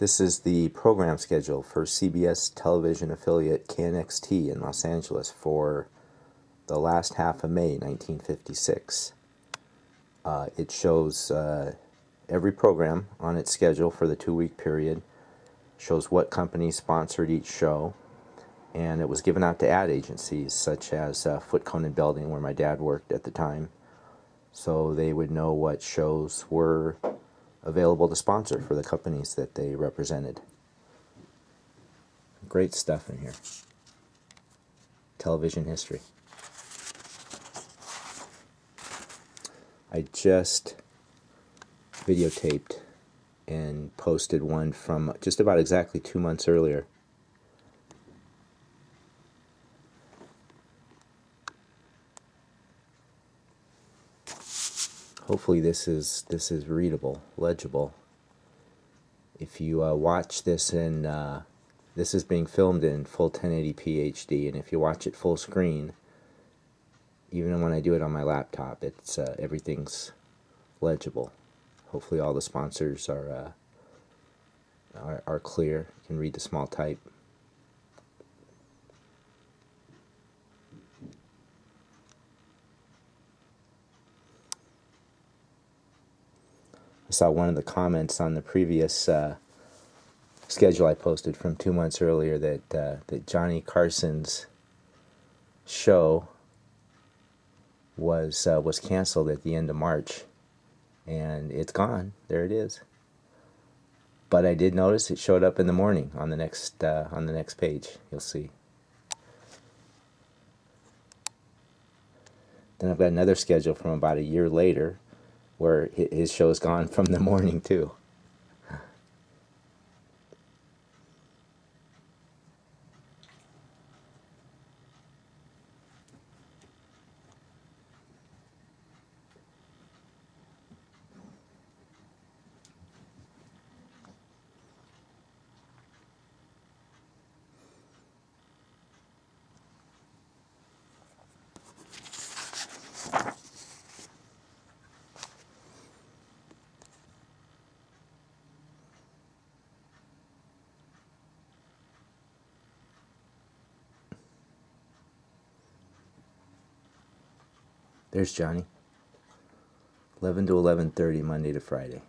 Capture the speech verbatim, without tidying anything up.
This is the program schedule for C B S television affiliate K N X T in Los Angeles for the last half of May nineteen fifty-six. Uh, it shows uh, every program on its schedule for the two-week period, shows what company sponsored each show, and it was given out to ad agencies such as uh, Foot Cone and Belding, where my dad worked at the time, so they would know what shows were available to sponsor for the companies that they represented. Great stuff in here. Television history. I just videotaped and posted one from just about exactly two months earlier. Hopefully this is this is readable, legible. If you uh, watch this in, uh, this is being filmed in full ten eighty p H D, and if you watch it full screen, even when I do it on my laptop, it's uh, everything's legible. Hopefully all the sponsors are, uh, are are clear. You can read the small type. I saw one of the comments on the previous uh, schedule I posted from two months earlier that uh, that Johnny Carson's show was uh, was canceled at the end of March, and it's gone. There it is. But I did notice it showed up in the morning on the next uh, on the next page. You'll see. Then I've got another schedule from about a year later, where his show is gone from the morning too. There's Johnny. eleven to eleven thirty, Monday to Friday.